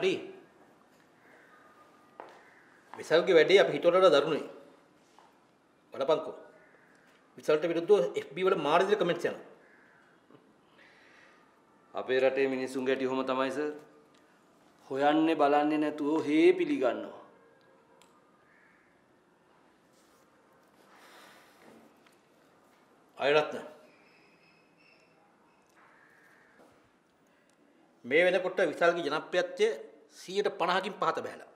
आड़ी विशालगे वेडी आप हिटोड़ा धरणी वडपांको विशाल विरुद्ध एफबी वाले कमेंट्स अपे रटे मिनिसुंगेटी होम तमाई सर होयान्ने बालान्ने ने तू हे पिली गान्नो आयरत्न මේ වෙනකොට විශාල්ගේ ජනප්‍රියත්වය 150කින් පහත බැහැලා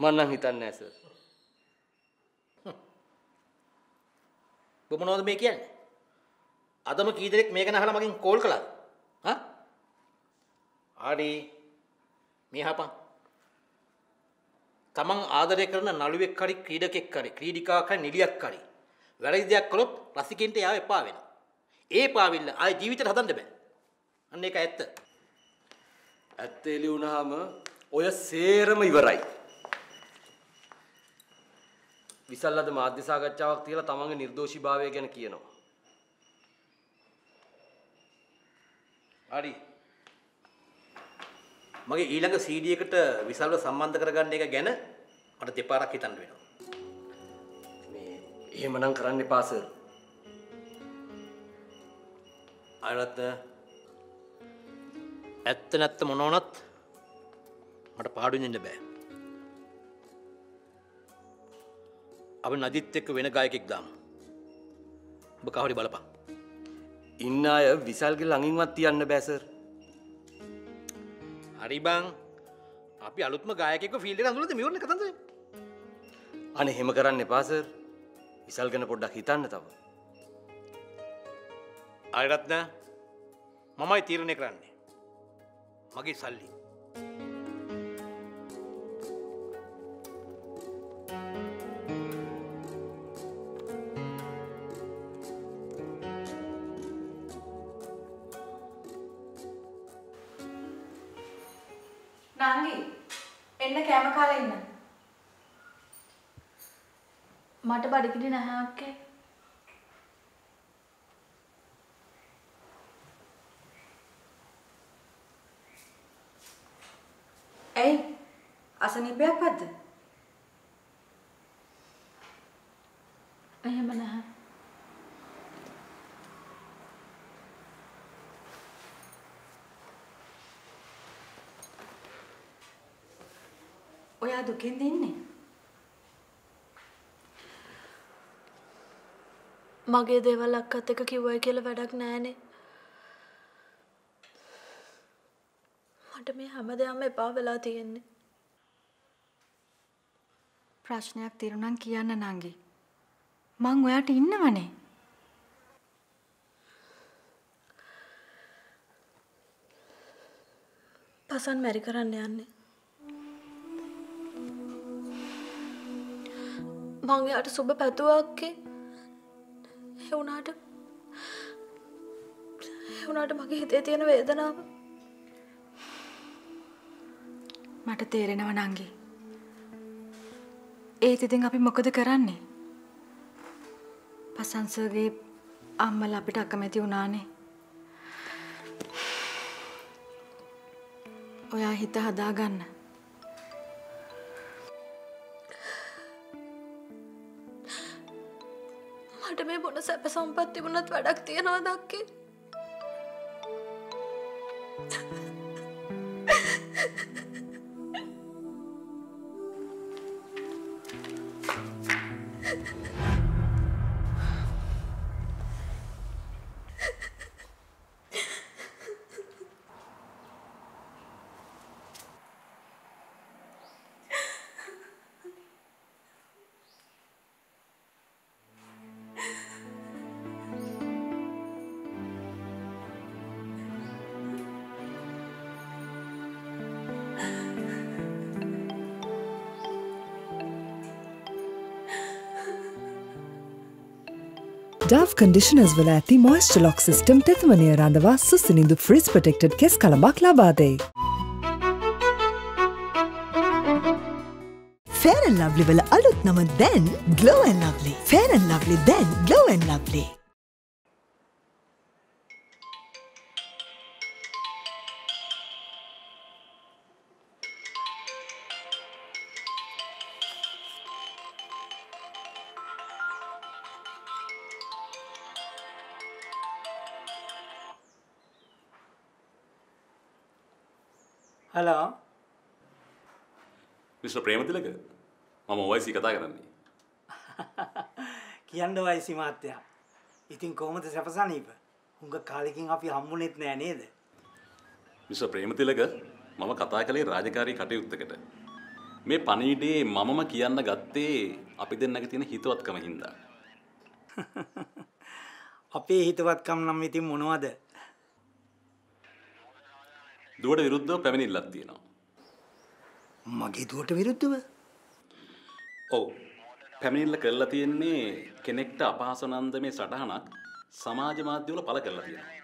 මම නම් හිතන්නේ නැහැ සර්. මොනවද මේ කියන්නේ? අදම කී දෙනෙක් මේක නහලා මගෙන් කෝල් කළාද? හා? ආඩි මෙහාපන්. තමන් ආදරය කරන නළුවෙක් හරි ක්‍රීඩකෙක් හරි ක්‍රීඩිකාවක් හරි නිලියක් හරි වැරදි දෙයක් කළොත් රසිකින්ට යාව එපා වෙනවා. ඒ පාවිල්ල ආයි ජීවිතේට හදන්න බෑ. අන්න ඒක ඇත්ත. ඇත්ත එළි වුණාම ඔය සේරම ඉවරයි. විශාල් අද මාධ්‍ය සාකච්ඡාවක් තියලා තමන්ගේ නිර්දෝෂීභාවය ගැන කියනවා. හරි. මගේ ඊළඟ CD එකට විශාල්ව සම්බන්ධ කරගන්න එක ගැන මට දෙපාරක් හිතන්න වෙනවා. මේ එහෙමනම් කරන්න එපා සර්. ආරත්න ඇත්ත නැත්ත මොන වුණත් මට පාඩු වෙන්න බෑ. අපි නදිත් එක්ක වෙන ගායකෙක් දාමු. ඔබ කවරි බලපන්. ඉන්න අය විශාල්ගේ ළඟින්වත් තියන්න බෑ සර්. හරි බං. අපි අලුත්ම ගායකයෙක්ව ෆීල්ඩ් එකට අඳුරලා දෙමු නේද කතන්දරේ? අනේ එහෙම කරන්න එපා සර්. විශාල් ගැන පොඩ්ඩක් හිතන්න තව. ආයරත්න මමයි තීරණය කරන්නේ. मगे साली नांगी एन्ना कैम काले इन्ना मट बड़किनी ना आके असनीपद ओया दुखे दीन्नी मगे देवल अक्कत එක කිව්වයි කියලා වැඩක් නෑනේ මට මේ හැමදේම එපා වෙලා තියෙන්නේ ප්‍රශ්නයක් තිරුණන් කියන්න නංගි මං ඔයාට ඉන්නවනේ පසන් මැරි කරන්න යන්නේ මං එයාට සුබ පැතුවාක්කේ ඒ වුණාට මගේ හිතේ තියෙන වේදනාව මට තේරෙනවා නංගි ඒතිදින් අපි මොකද කරන්නේ? පසන්සර්ගේ අම්මලා අපිට අකමැති වුණානේ. ඔයා හිත හදාගන්න. මට මේ මොන සැප සම්පත් තිබුණත් වැඩක් තියනවා දැක්කේ. Dove conditioners will add the moisture lock system tethmaniya randava susinidu frizz protected kes kalambak labade. Fair and Lovely will alut nama then Glow and Lovely. Fair and Lovely then Glow and Lovely. Hello mister Prematilaka मम वयसी कथा करन्नी वयसी मात्या इतिन कोमद सेपसानीप उंगा कालिकिन अपि हम्मुनेत नෑ नेद mister Prematilaka मम कथा कले राजकारी කටයුත්තකට මේ පණීඩේ මමම කියන්න ගත්තේ අපි දෙන්නගේ තියෙන හිතවත්කම හින්දා අපේ හිතවත්කම නම් ඉතින් මොනවද දුවට විරුද්ධව පැමිණිල්ලක් තියෙනවා. මගේ දුවට විරුද්ධව? ඔව්. පැමිණිල්ල කරලා තියෙන්නේ කෙනෙක්ට අපහාසනන්දමේ සටහනක් සමාජ මාධ්‍ය වල පළ කරලා තියෙනවා.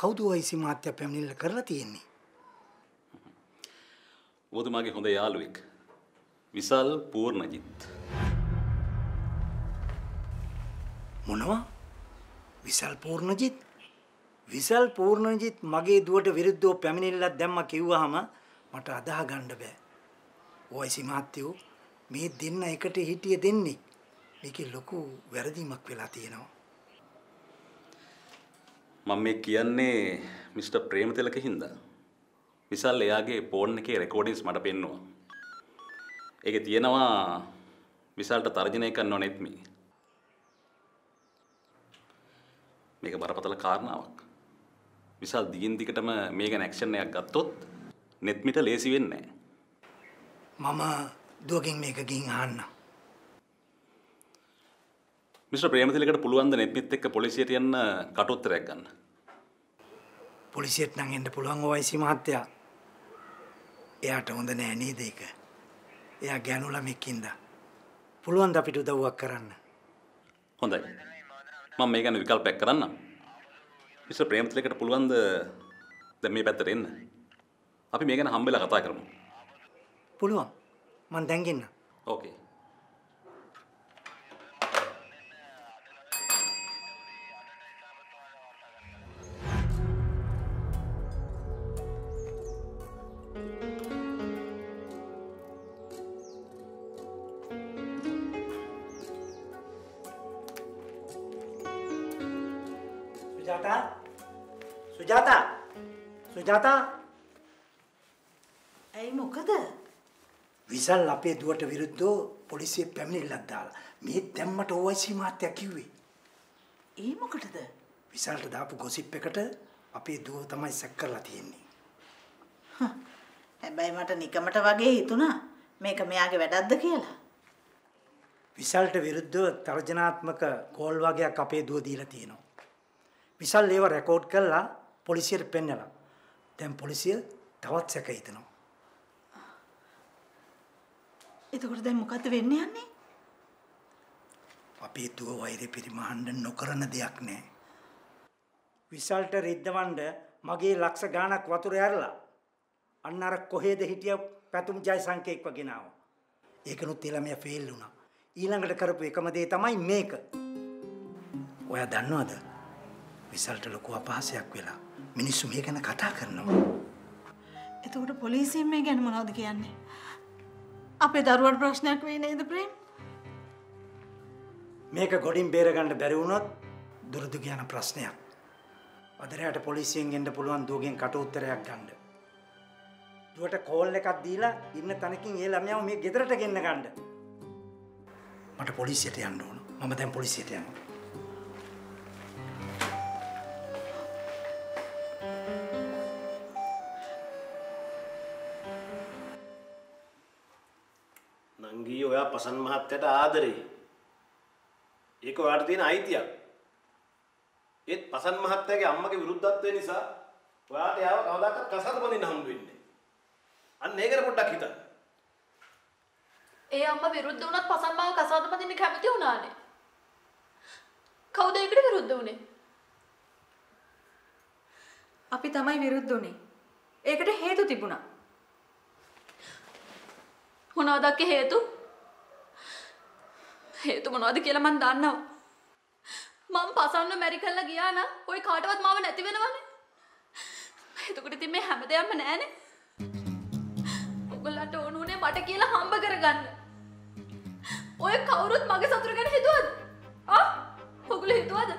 කවුද වයිසි මාත්‍ය පැමිණිල්ල කරලා තියෙන්නේ? ඔබතුමාගේ හොඳ යාළුවෙක් විසල් පූර්ණජිත්. මොනවා? විසල් පූර්ණජිත්? විසල් පූර්ණජිත් මගේ දුවට විරුද්ධව පැමිණිල්ලක් දැම්ම කිව්වහම මට අදාහ ගන්න බෑ. ඔයිසි මහත්තයෝ මේ දෙන්න එකට හිටිය දෙන්නේ. මේකේ ලොකු වැරදීමක් වෙලා තියෙනවා. මම මේ කියන්නේ මිස්ටර් ප්‍රේමතිලක හින්දා. විසල් එයාගේ ෆෝන් එකේ රෙකෝඩින්ග්ස් මට පෙන්නුවා. ඒකේ තියෙනවා විසල්ට තර්ජනය කරනව නෙත් මේ. මේක බරපතල කාරණාවක්. විසල් දිගින් දිගටම මේ ගැන ඇක්ෂන් එකක් ගත්තොත් net මිට ලේසි වෙන්නේ නැහැ. මම දුවගෙන් මේක ගිහින් අහන්න. මිස්ටර් ප්‍රේමතිලකට පුළුවන් ද net මිත් එක්ක පොලිසියට යන්න කට උත්තරයක් ගන්න. පොලිසියට නම් එන්න පුළුවන් ඔයිසි මහත්තයා. එයාට හොඳ නෑ නේද ඒක. එයා ගෑනු ළමෙක්ින්ද. පුළුවන් ද අපිට උදව්වක් කරන්න. හොඳයි. මම මේ ගැන විකල්පයක් කරන්නම්. मिस्टर प्रेमतिलकට පුළුවන් ද දැන් මේ පැත්තට එන්න අපි මේ ගැන හම්බෙලා කතා කරමු පුළුවන් මම දැන් ගින්න ඕකේ सुजाता सुजाता सुजाता ऐ මොකද විසල් අපේ දුවට විරුද්ධව පොලිසිය පැමිණිල්ලක් දාලා මේ දැම්මට ඔයිසි මාත්‍යා කිව්වේ ඒ මොකටද විසල්ට දාපු gossip එකට අපේ දුව තමයි සැක කරලා තියෙන්නේ හැබැයි මට නිකමට වගේ හිතුණා මේක මෙයාගේ වැඩක්ද කියලා විසල්ට විරුද්ධව තර්ජනාත්මක කෝල් වගේක් අපේ දුව දීලා තියෙනවා විසල් ඒව රෙකෝඩ් කරලා පොලිසියට පෙන්නලා. දැන් පොලිසිය තවත් සැක හිතනවා. එතකොට දැන් මොකද්ද වෙන්න යන්නේ? අපි දුව වෛරය පරිමහන්න නොකරන දෙයක් නෑ. විසල්ට රිද්දවන්න මගේ ලක්ෂ ගාණක් වතුර ඇරලා අන්න අර කොහෙද හිටිය පැතුම් ජයසංකේ එක්ව ගෙනාවා. ඒකනොත් ඒ ළමයා ෆේල් වුණා. ඊළඟට කරපු එකම දේ තමයි මේක. ඔයා දන්නවද? විසල්ට ලොකු අපහාසයක් වෙලා මිනිස්සු මේ ගැන කතා කරනවා. එතකොට පොලිසියෙන් මේ ගැන මොනවද කියන්නේ? අපේ දරුවාට ප්‍රශ්නයක් වෙයි නේද ප්‍රේම්? මේක ගොඩින් බේරගන්න බැරි වුණොත් දුරදිග යන ප්‍රශ්නයක්. අදරයට පොලිසියෙන් එන්න පුළුවන් දුවගෙන් කට උත්තරයක් ගන්න. දුවට කෝල් එකක් දීලා ඉන්න තැනකින් ඒ ළමයාව මේ ගෙදරට ගෙන්න ගන්න. මට පොලිසියට යන්න ඕන. මම දැන් පොලිසියට යනවා. नंगी ओया पसंद महत्याट आदरे एक वाट दिन आईतिया ये पसंद महत्या के अम्मा के विरुद्धत्वे निसा वाट याव कवदाकर कसत बनी हम दुइन्ने अन नेगर पुट्टा खिता ए अम्मा विरुद्ध उनत पसंद माव कसत बनी निखामती उनाने कवुद इकडे विरुद्धुने අපි තමයි විරුද්ධ උනේ. ඒකට හේතු තිබුණා. මොනවාද ඒ හේතු? හේතු මොනවද කියලා මන් දන්නව. මම පසන්න ඇමරිකන්ලා ගියා නා. કોઈ කාටවත් මාව නැති වෙනවනේ. එතකොට ඉතින් මේ හැමදේම නෑනේ. ඔයගලට ඕන උනේ මට කියලා හම්බ කරගන්න. ඔය කවුරුත් මගේ සතුරු ගැන හිතුවද? ආ? ඔයගල හිතුවද?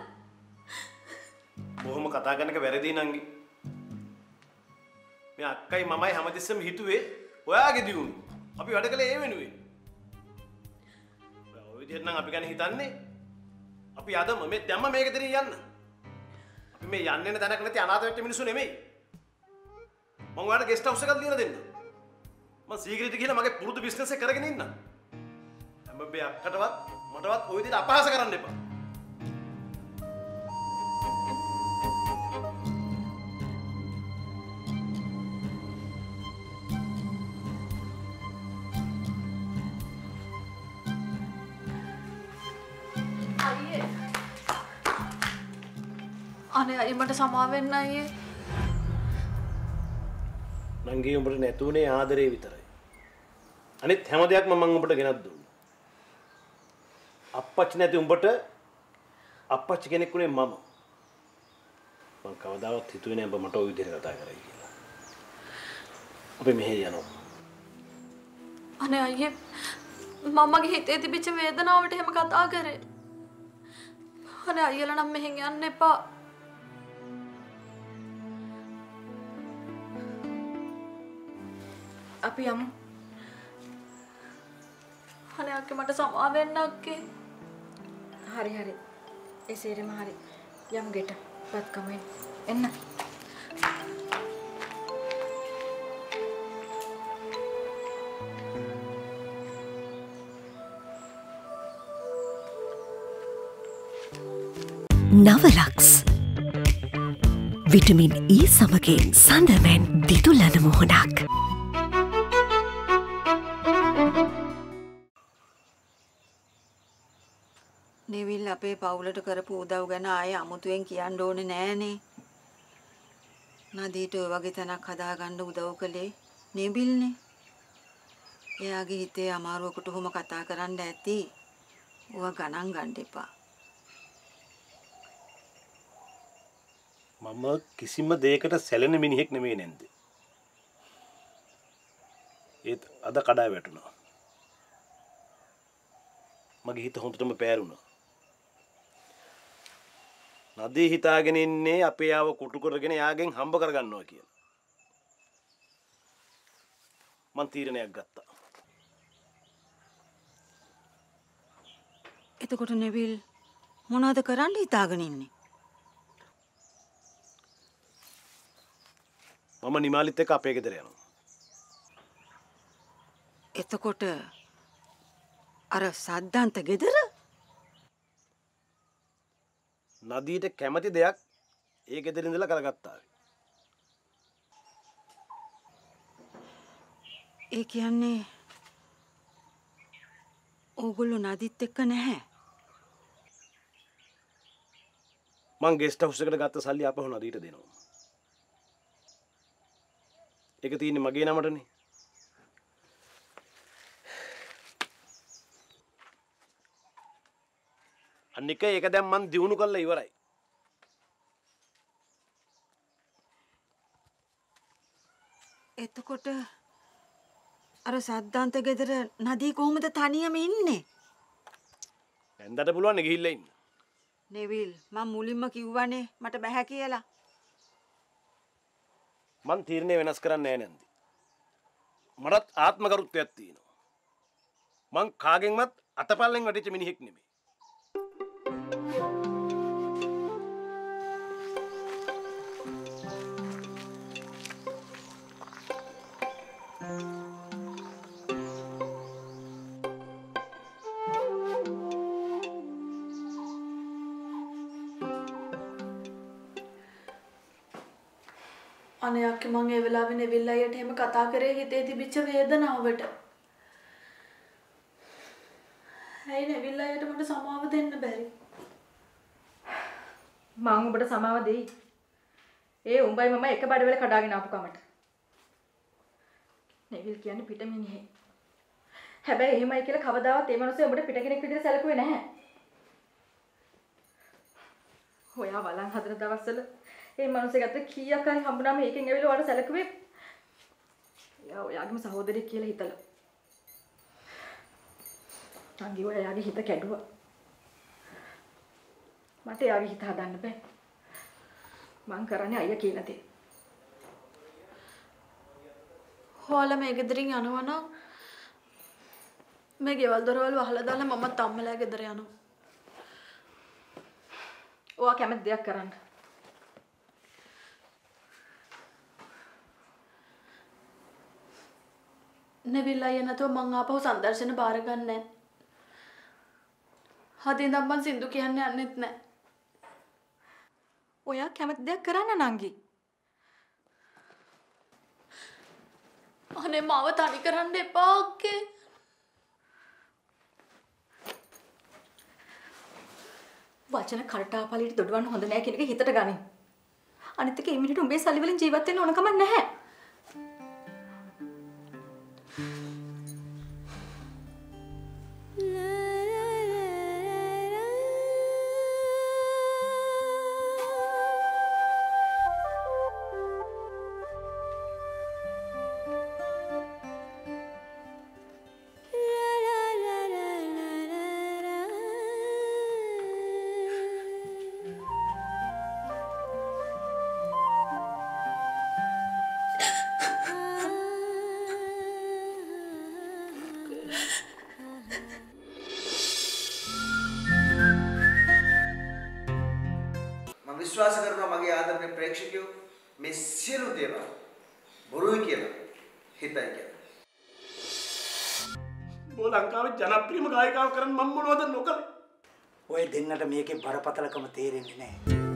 බොහොම කතා කරනක වැරදි නංගි. मैं अक्काई मामाई हम दिसम हितुए ओया आगे दिउन අපි වැඩ කළේ ඒ වෙනුවේ. ඔය විදිහට නම් අපි ගැන හිතන්නේ අපි අද මේ දැම්ම මේක දෙරින් යන්න. අපි මේ යන්නේ නැ දැනක නැති අනාථ වෙච්ච මිනිස්සු නෙමෙයි. මම ඔයාලට ගෙස්ට් හවුස් එකක් දීලා දෙන්න. මම සීග්‍රීට ගිහලා මගේ පුරුදු බිස්නස් එක කරගෙන ඉන්න. හැබැයි අක්කටවත් මටවත් ඔය විදිහට අපහාස කරන්න එපා. අනේ අයියේ මට සමාව වෙන්න අයියේ නංගි උඹට නැතුනේ ආදරේ විතරයි අනිත් හැම දෙයක්ම මම උඹට ගෙනත් දුන්නා අප්පච්චි නැති උඹට අප්පච්චි කෙනෙක් උනේ මම මං කවදාවත් හිතුවේ නෑ උඹ මට ওই විදිහට කතා කරයි කියලා අපි මෙහෙ යනවා අනේ අයියේ මමගේ හිතේ තිබිච්ච වේදනාවට එහෙම කතා කරේ අනේ අයියලා නම් මෙහෙන් යන්න එපා අපි යමු. අනේ අක්කේ මට සමාව වෙන්න අක්කේ. හරි හරි. එසේරම හරි. යමු ගෙට. පත් කමෙන්. එන්න. නවලක්ස්. විටමින් E සමගින් සඳමෙන් දිදුලන මොහොනක්. नेविल अपे पावलट करपु उदव गन आय अमुतुवेन කියන්න ඕනේ නෑනේ. නදීට ඔය වගේ තැනක් හදා ගන්න උදව් කළේ නෙබිල්නේ. එයාගේ හිතේ අමාරුවකට උහුම කතා කරන්න ඇති. ඌව ගණන් ගන්න එපා. මම කිසිම දෙයකට සැලෙන මිනිහෙක් නෙමෙයි නේද? ඒත් අද කඩා වැටුණා. මගේ හිත හොඳටම පෑරුණා. නදී හිතාගෙන ඉන්නේ අපේ ආව කුටු කරගෙන යාගෙන් හම්බ කරගන්නවා කියලා. මං තීරණයක් ගත්තා. එතකොට නෙවිල් මොනවද කරන්න හිතාගෙන ඉන්නේ? මම නිමාලිත් එක්ක අපේ ගෙදර යනවා. එතකොට අර සද්දාන්ත ගෙදර නදීට කැමති දෙයක් ඒ ගෙදර ඉඳලා කරගත්තා. ඒ කියන්නේ ඕගොල්ලෝ නදීත් එක්ක නැහැ. මං ගෙස්ට් හවුස් එකට ගත්ත සල්ලි ආපහු නදීට දෙනවා. ඒක තියෙන්නේ මගේ නමටනේ. අනික ඒක දැන් මං දිනු කරලා ඉවරයි. එතකොට අර සද්දාන්ත ගෙදර නදී කොහොමද තනියම ඉන්නේ? දැන්දට පුළුවන් නේ ගිහිල්ලා ඉන්න. නෙවිල් මං මුලින්ම කිව්වනේ මට බෑ කියලා. මං තීරණය වෙනස් කරන්නේ නෑ නන්දි. මරත් ආත්මකරුත්වයක් තියෙනවා. මං කාගෙන්වත් අතපල්ලෙන් වැටිච්ච මිනිහෙක් නෙමෙයි. අනේ අක්කේ මං ඒ වෙලාවේ නෙවිල් අයියට එහෙම කතා කරේ හිතේ තිබිච්ච වේදනාවට. ඇයි නෙවිල් අයියට මට සමාව දෙන්න බැරි? මම ඔබට සමාව දෙයි. ඒ උඹයි මම එක බඩ වෙල කඩාගෙන ආපු කමට. නෙවිල් කියන්නේ පිට මිනිහෙක්. හැබැයි එහෙමයි කියලා කවදාවත් ඒ මනුස්සයා උඹට පිට කෙනෙක් විදිහට සැලකුවේ නැහැ. ඔයා බලන් හදන දවස්වල ඒ මනුස්සයාට කීයක් හරි හම්බුනාම ඒකෙන් ඇවිල්ලා ඔයාට සැලකුවේ එයා ඔයාගේම සහෝදරයෙක් කියලා හිතලා. අංගි ඔයාගේ හිත කැඩුවා. මට එයාගේ හිත හදන්න බෑ. මං කරන්නේ අයියා කියලා දේ. හොල මේ ගෙදරින් යනවා නම් මේ ගෙවල් දොරවල් වහලා දාලා මම තම්මලා ගෙදර යනවා. ඔයා කැමති දෙයක් කරන්න. नेविल आया तो मंगा पाऊ संदर्शन बाहर करने हदीन अपन सिंधु के हन्ने अनित ने वो यार क्या मत देख कराना नांगी अने मावत आनी करने पाके वाचन खरटा पाली दुड़वान होंडे नया किनके हित टगानी अनित के इमिनेट उम्बे साली वाले जीवन तेरे उनका मन नहीं विश्वास करना मगे आद अपने प्रेक्षकों में सिर देवा बुरुई केला हिताई केला बोल अंकावे जनप्रिय गायिका करण मम्मू नोदन नोकल ओए दिननट मेके बरपतलकम तेरे ने